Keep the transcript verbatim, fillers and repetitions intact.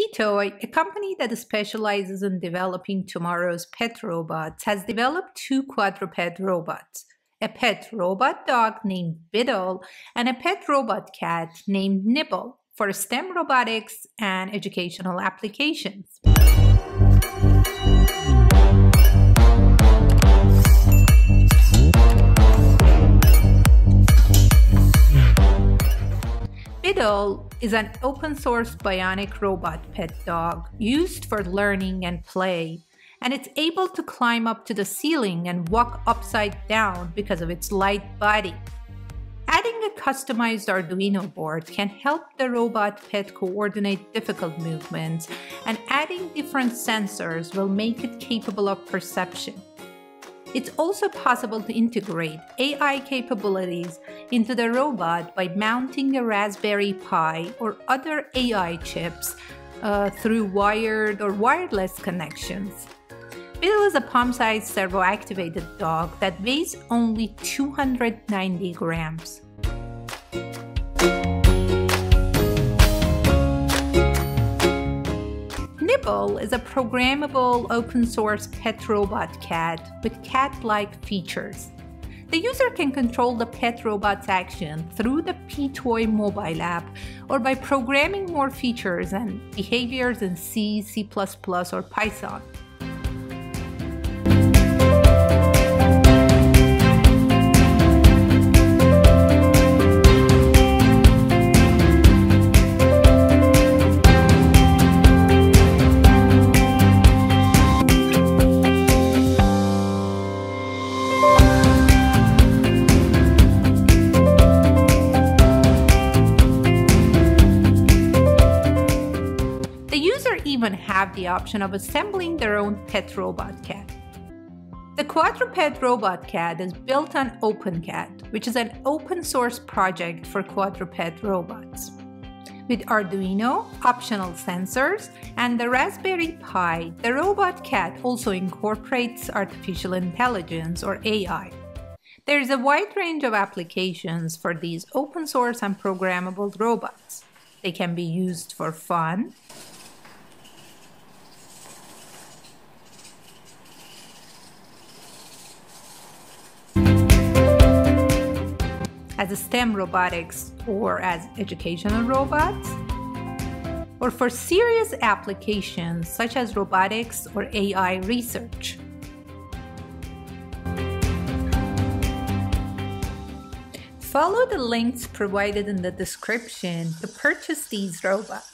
Petoi, a company that specializes in developing tomorrow's pet robots, has developed two quadruped robots, a pet robot dog named Bittle and a pet robot cat named Nybble, for STEM robotics and educational applications. Bittle is an open-source bionic robot pet dog used for learning and play, and it's able to climb up to the ceiling and walk upside down because of its light body. Adding a customized Arduino board can help the robot pet coordinate difficult movements, and adding different sensors will make it capable of perception. It's also possible to integrate A I capabilities into the robot by mounting a Raspberry Pi or other A I chips uh, through wired or wireless connections. Bittle is a palm-sized servo-activated dog that weighs only two hundred ninety grams. Nybble is a programmable open-source pet robot cat with cat-like features. The user can control the pet robot's action through the Petoi mobile app or by programming more features and behaviors in C, C plus plus, or Python. Even have the option of assembling their own pet robot cat. The quadruped robot cat is built on OpenCat, which is an open source project for quadruped robots. With Arduino, optional sensors, and the Raspberry Pi, the robot cat also incorporates artificial intelligence or A I. There is a wide range of applications for these open source and programmable robots. They can be used for fun, as STEM robotics or as educational robots, or for serious applications such as robotics or A I research. Follow the links provided in the description to purchase these robots.